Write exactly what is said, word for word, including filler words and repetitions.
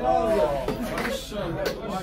Oh,